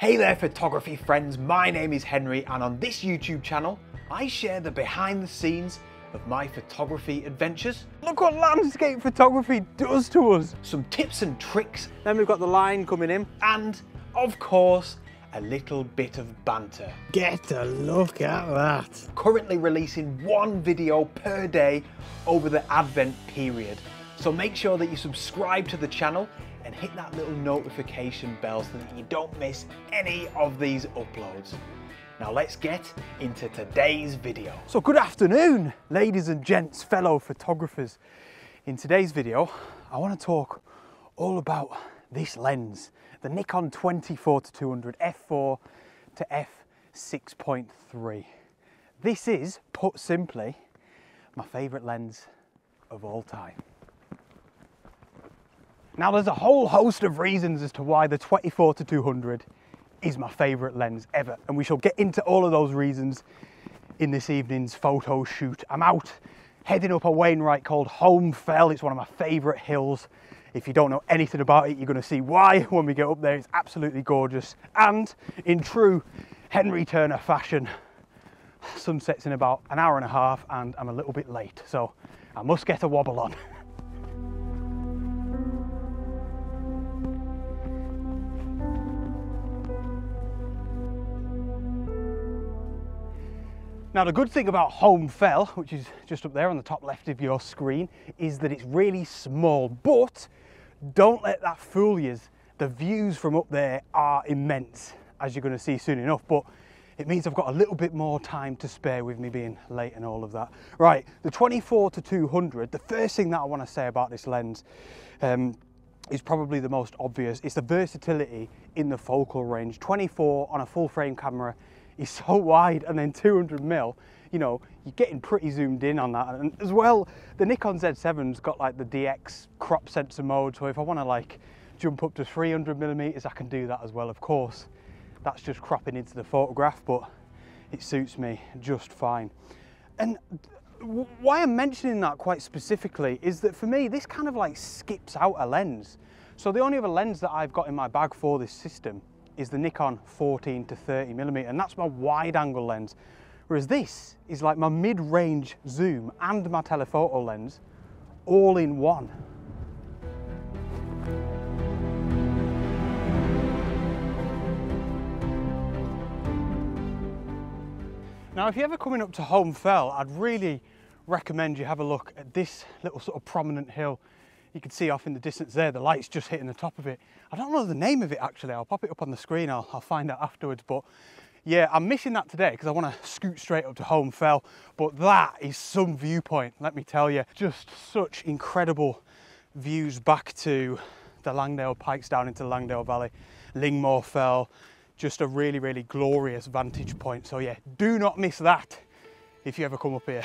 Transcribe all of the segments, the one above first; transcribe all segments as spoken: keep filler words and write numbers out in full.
Hey there photography friends, my name is Henry and on this YouTube channel I share the behind the scenes of my photography adventures. Look what landscape photography does to us. Some tips and tricks. Then we've got the line coming in and of course a little bit of banter. Get a look at that. Currently releasing one video per day over the advent period. So make sure that you subscribe to the channel and hit that little notification bell so that you don't miss any of these uploads. Now let's get into today's video. So good afternoon, ladies and gents, fellow photographers. In today's video, I want to talk all about this lens, the Nikon twenty-four to two hundred F four to F six point three. This is, put simply, my favorite lens of all time. Now there's a whole host of reasons as to why the twenty-four to two hundred is my favourite lens ever, and we shall get into all of those reasons in this evening's photo shoot. I'm out heading up a Wainwright called Holme Fell. It's one of my favourite hills. If you don't know anything about it, you're going to see why when we get up there. It's absolutely gorgeous, and in true Henry Turner fashion, sunset's in about an hour and a half and I'm a little bit late, so I must get a wobble on. Now the good thing about Holme Fell, which is just up there on the top left of your screen, is that it's really small, but don't let that fool you. The views from up there are immense, as you're going to see soon enough, but it means I've got a little bit more time to spare with me being late and all of that. Right, the twenty-four to two hundred, the first thing that I want to say about this lens um, is probably the most obvious. It's the versatility in the focal range. twenty-four on a full frame camera is so wide, and then two hundred mil, you know, you're getting pretty zoomed in on that. And as well, the Nikon Z seven's got like the D X crop sensor mode, so if I want to like jump up to three hundred millimeters, I can do that as well. Of course, that's just cropping into the photograph, but it suits me just fine. And why I'm mentioning that quite specifically is that for me, this kind of like skips out a lens. So the only other lens that I've got in my bag for this system is the Nikon fourteen to thirty millimeter, and that's my wide angle lens, whereas this is like my mid-range zoom and my telephoto lens all in one. Now if you're ever coming up to Holme Fell, I'd really recommend you have a look at this little sort of prominent hill. You can see off in the distance there, the light's just hitting the top of it. I don't know the name of it actually, I'll pop it up on the screen, I'll, I'll find out afterwards, but yeah, I'm missing that today because I want to scoot straight up to Holme Fell, but that is some viewpoint, let me tell you. Just such incredible views back to the Langdale Pikes down into Langdale Valley, Lingmoor Fell, just a really, really glorious vantage point. So yeah, do not miss that if you ever come up here.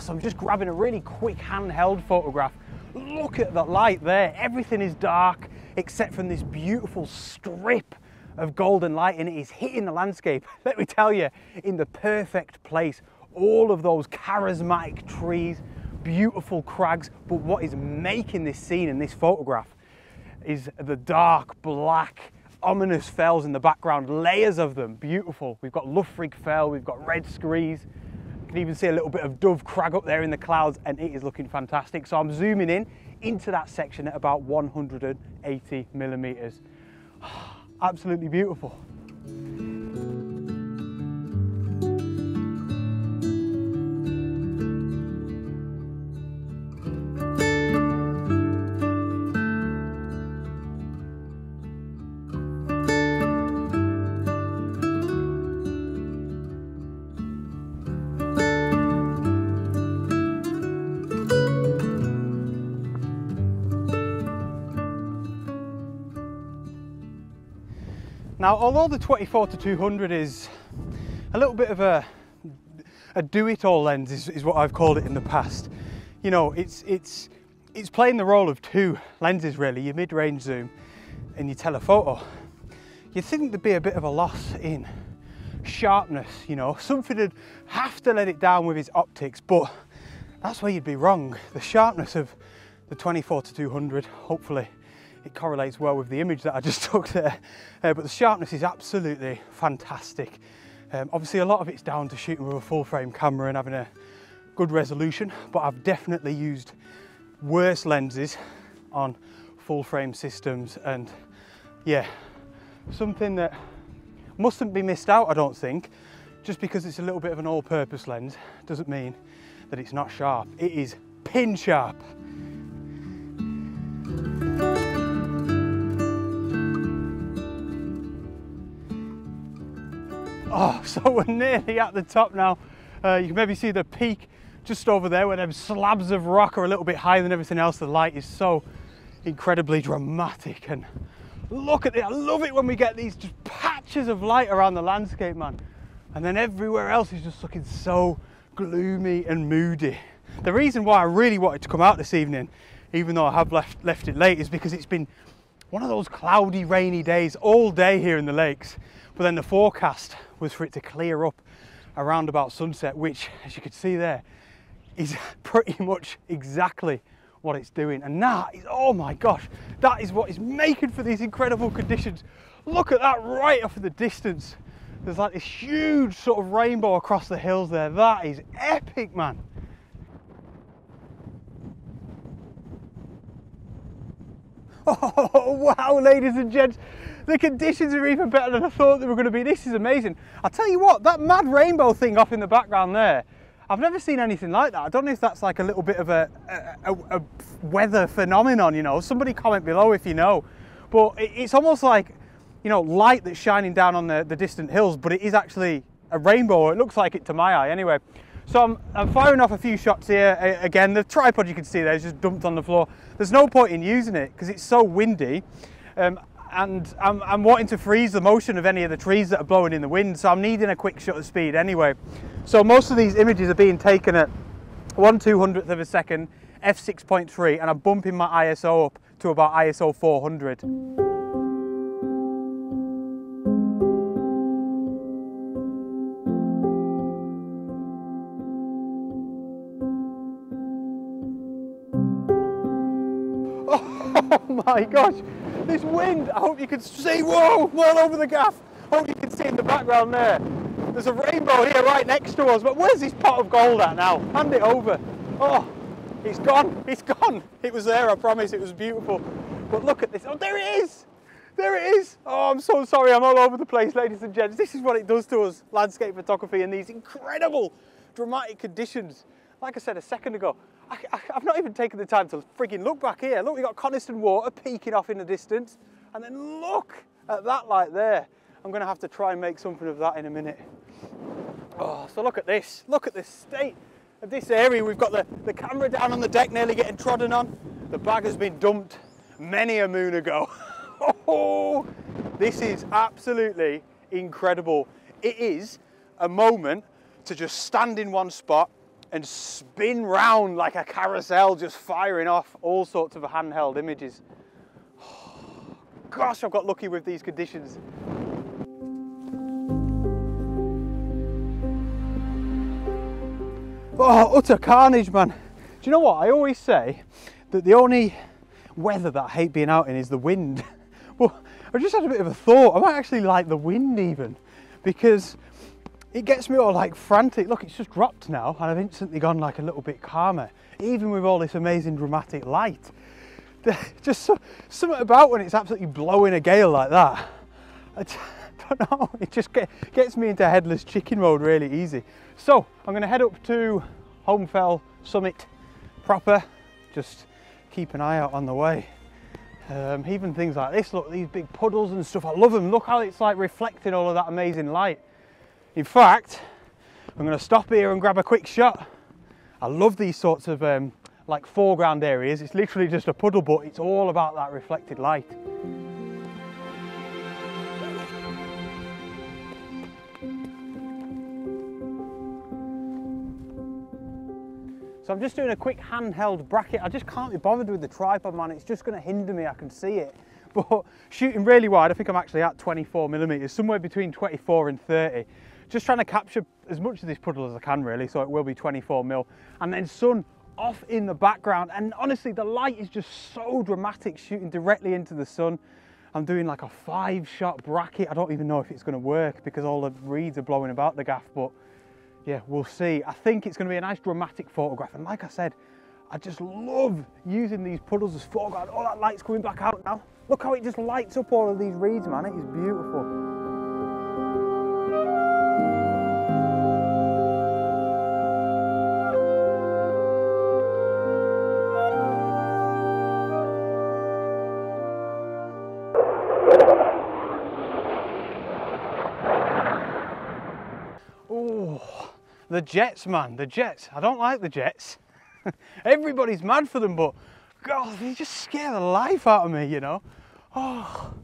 So I'm just grabbing a really quick handheld photograph. Look at the light there. Everything is dark except from this beautiful strip of golden light, and it is hitting the landscape, let me tell you, in the perfect place. All of those charismatic trees, beautiful crags, but what is making this scene in this photograph is the dark black ominous fells in the background, layers of them, beautiful. We've got Loughrigg Fell, we've got Red Screes, can even see a little bit of Dove Crag up there in the clouds, and it is looking fantastic. So I'm zooming in into that section at about one hundred eighty millimeters. Absolutely beautiful. Now, although the twenty-four to two hundred is a little bit of a, a do-it-all lens, is, is what I've called it in the past. You know, it's, it's, it's playing the role of two lenses really, your mid-range zoom and your telephoto. You'd think there'd be a bit of a loss in sharpness, you know, something would have to let it down with his optics, but that's where you'd be wrong. The sharpness of the twenty-four to two hundred, hopefully it correlates well with the image that I just took there, uh, but the sharpness is absolutely fantastic. Um, obviously a lot of it's down to shooting with a full frame camera and having a good resolution, but I've definitely used worse lenses on full frame systems, and yeah, something that mustn't be missed out, I don't think. Just because it's a little bit of an all-purpose lens doesn't mean that it's not sharp. It is pin sharp. Oh, so we're nearly at the top now. Uh, you can maybe see the peak just over there where them slabs of rock are a little bit higher than everything else. The light is so incredibly dramatic, and look at it. I love it when we get these just patches of light around the landscape, man. And then everywhere else is just looking so gloomy and moody. The reason why I really wanted to come out this evening, even though I have left, left it late, is because it's been one of those cloudy, rainy days all day here in the lakes. But then the forecast was for it to clear up around about sunset, which, as you can see there, is pretty much exactly what it's doing. And that is, oh my gosh, that is what is making for these incredible conditions. Look at that right off in the distance. There's like this huge sort of rainbow across the hills there. That is epic, man. Oh, wow, ladies and gents. The conditions are even better than I thought they were going to be. This is amazing. I'll tell you what, that mad rainbow thing off in the background there, I've never seen anything like that. I don't know if that's like a little bit of a, a, a, a weather phenomenon, you know. Somebody comment below if you know. But it, it's almost like, you know, light that's shining down on the, the distant hills, but it is actually a rainbow. It looks like it to my eye anyway. So I'm, I'm firing off a few shots here. I, again, the tripod you can see there is just dumped on the floor. There's no point in using it because it's so windy. Um, and I'm, I'm wanting to freeze the motion of any of the trees that are blowing in the wind, so I'm needing a quick shutter speed anyway. So most of these images are being taken at one two hundredth of a second, f six point three, and I'm bumping my I S O up to about I S O four hundred. Oh my gosh! This wind, I hope you can see, whoa, well over the gaff. I hope you can see in the background there. There's a rainbow here right next to us, but where's this pot of gold at now? Hand it over. Oh, it's gone, it's gone. It was there, I promise, it was beautiful. But look at this, oh, there it is. There it is. Oh, I'm so sorry, I'm all over the place, ladies and gents. This is what it does to us, landscape photography and these incredible dramatic conditions. Like I said a second ago, I, I, I've not even taken the time to frigging look back here. Look, we've got Coniston water peeking off in the distance. And then look at that light there. I'm gonna have to try and make something of that in a minute. Oh, so look at this. Look at the state of this area. We've got the, the camera down on the deck nearly getting trodden on. The bag has been dumped many a moon ago. Oh, this is absolutely incredible. It is a moment to just stand in one spot and spin round like a carousel, just firing off all sorts of handheld images. Oh, gosh, I've got lucky with these conditions. Oh, utter carnage, man. Do you know what? I always say that the only weather that I hate being out in is the wind. Well, I just had a bit of a thought. I might actually like the wind even, because it gets me all like frantic. Look, it's just dropped now and I've instantly gone like a little bit calmer, even with all this amazing dramatic light. Just so, something about when it's absolutely blowing a gale like that. I don't know, it just get, gets me into headless chicken mode really easy. So I'm gonna head up to Holme Fell Summit proper, just keep an eye out on the way. Um, even things like this, look, these big puddles and stuff, I love them. Look how it's like reflecting all of that amazing light. In fact, I'm going to stop here and grab a quick shot. I love these sorts of um, like foreground areas. It's literally just a puddle, but it's all about that reflected light. So I'm just doing a quick handheld bracket. I just can't be bothered with the tripod, man. It's just going to hinder me. I can see it. but shooting really wide, I think I'm actually at twenty-four millimeters, somewhere between twenty-four and thirty. Just trying to capture as much of this puddle as I can really, so it will be twenty-four mil. And then sun off in the background, and honestly the light is just so dramatic shooting directly into the sun. I'm doing like a five shot bracket. I don't even know if it's going to work because all the reeds are blowing about the gaff, but yeah, we'll see. I think it's going to be a nice dramatic photograph, and like I said, I just love using these puddles as foreground. All that light's coming back out now. Look how it just lights up all of these reeds, man. It is beautiful. The jets, man, the jets. I don't like the jets. Everybody's mad for them, but God, they just scare the life out of me, you know. Oh,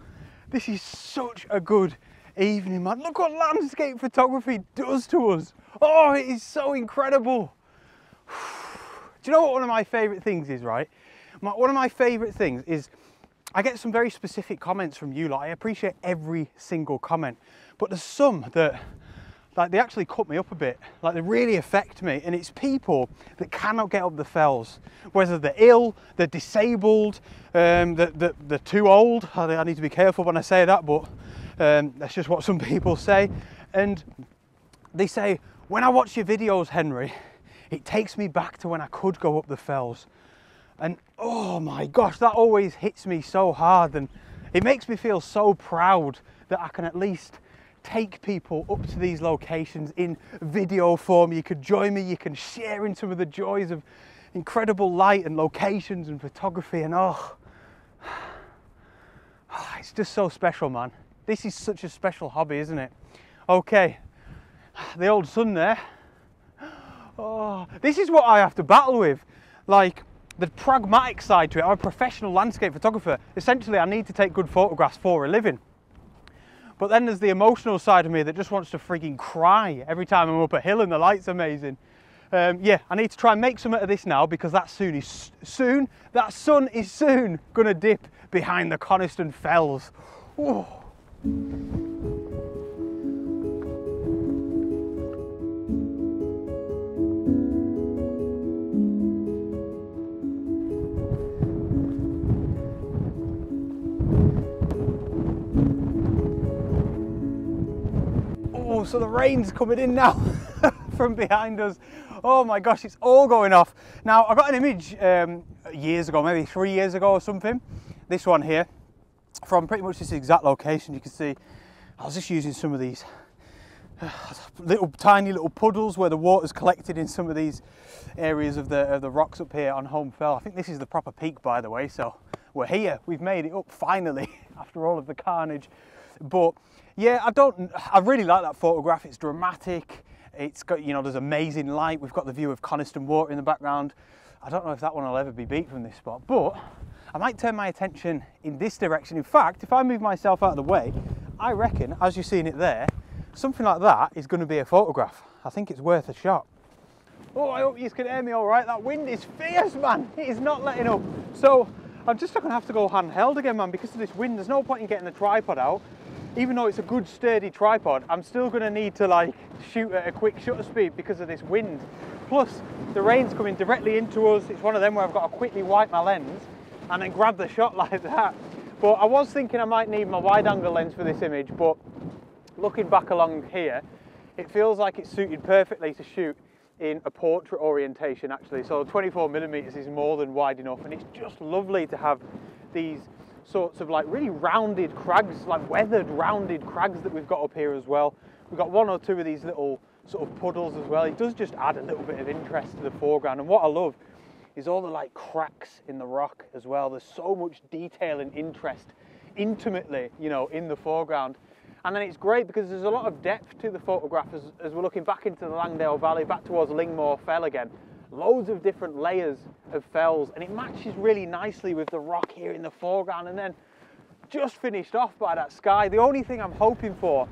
this is such a good evening, man. Look what landscape photography does to us. Oh, it is so incredible. Do you know what one of my favorite things is, right? My, one of my favorite things is I get some very specific comments from you lot. I appreciate every single comment, but there's some that like they actually cut me up a bit, like they really affect me, and it's people that cannot get up the fells, whether they're ill, they're disabled, um, they're, they're, they're too old. I need to be careful when I say that, but um, that's just what some people say. And they say, when I watch your videos, Henry, it takes me back to when I could go up the fells. And oh my gosh, that always hits me so hard, and it makes me feel so proud that I can at least take people up to these locations in video form. You can join me, you can share in some of the joys of incredible light and locations and photography, and oh, oh it's just so special, man. This is such a special hobby, isn't it? Okay, the old sun there. Oh, this is what I have to battle with, like the pragmatic side to it. I'm a professional landscape photographer. Essentially, I need to take good photographs for a living. But then there's the emotional side of me that just wants to frigging cry every time I'm up a hill and the light's amazing. Um, yeah, I need to try and make something of this now, because that soon is soon. That sun is soon gonna dip behind the Coniston Fells. Whoa. So the rain's coming in now from behind us. Oh my gosh, it's all going off. Now, I got an image um, years ago, maybe three years ago or something. This one here, from pretty much this exact location. You can see, I was just using some of these uh, little tiny little puddles where the water's collected in some of these areas of the, of the rocks up here on Holme Fell. I think this is the proper peak, by the way, so we're here. We've made it up finally after all of the carnage. But yeah, I don't, I really like that photograph. It's dramatic. It's got, you know, there's amazing light. We've got the view of Coniston water in the background. I don't know if that one will ever be beat from this spot, but I might turn my attention in this direction. In fact, if I move myself out of the way, I reckon, as you've seen it there, something like that is going to be a photograph. I think it's worth a shot. Oh, I hope you can hear me all right. That wind is fierce, man. It is not letting up. So I'm just going to have to go handheld again, man, because of this wind. There's no point in getting the tripod out. Even though it's a good sturdy tripod, I'm still going to need to like shoot at a quick shutter speed because of this wind. Plus the rain's coming directly into us. It's one of them where I've got to quickly wipe my lens and then grab the shot like that. But I was thinking I might need my wide angle lens for this image, but looking back along here, it feels like it's suited perfectly to shoot in a portrait orientation actually. So twenty-four millimeters is more than wide enough, and it's just lovely to have these sorts of like really rounded crags, like weathered rounded crags that we've got up here as well. We've got one or two of these little sort of puddles as well. It does just add a little bit of interest to the foreground, and what I love is all the like cracks in the rock as well. There's so much detail and interest intimately, you know, in the foreground. And then it's great because there's a lot of depth to the photograph as, as we're looking back into the Langdale Valley, back towards Lingmoor Fell again. Loads of different layers of fells, and it matches really nicely with the rock here in the foreground, and then just finished off by that sky. The only thing I'm hoping for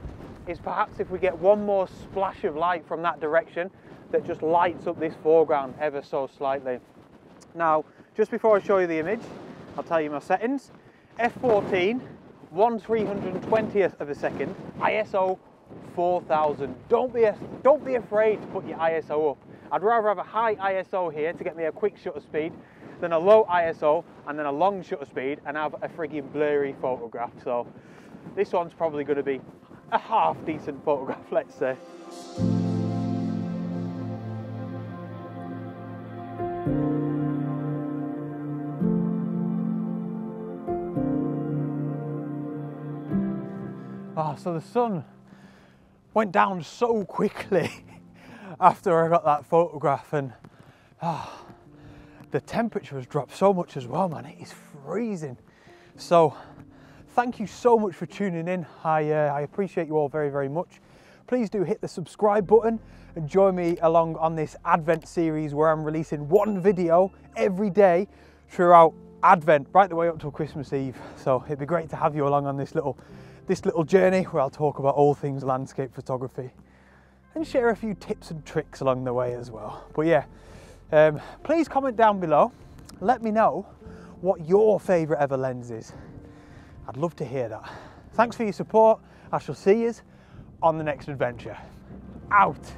is perhaps if we get one more splash of light from that direction that just lights up this foreground ever so slightly. Now, just before I show you the image, I'll tell you my settings. F fourteen, one three hundred twentieth of a second, I S O four thousand. Don't be, don't be afraid to put your I S O up. I'd rather have a high I S O here to get me a quick shutter speed than a low I S O and then a long shutter speed and have a frigging blurry photograph. So this one's probably going to be a half decent photograph, let's say. Oh, so the sun went down so quickly after I got that photograph, and oh, the temperature has dropped so much as well, man. It is freezing. So thank you so much for tuning in. I, uh, I appreciate you all very, very much. Please do hit the subscribe button and join me along on this Advent series where I'm releasing one video every day throughout Advent, right the way up till Christmas Eve. So it'd be great to have you along on this little, this little journey where I'll talk about all things landscape photography and share a few tips and tricks along the way as well. But yeah, um, please comment down below. Let me know what your favorite ever lens is. I'd love to hear that. Thanks for your support. I shall see yous on the next adventure. Out.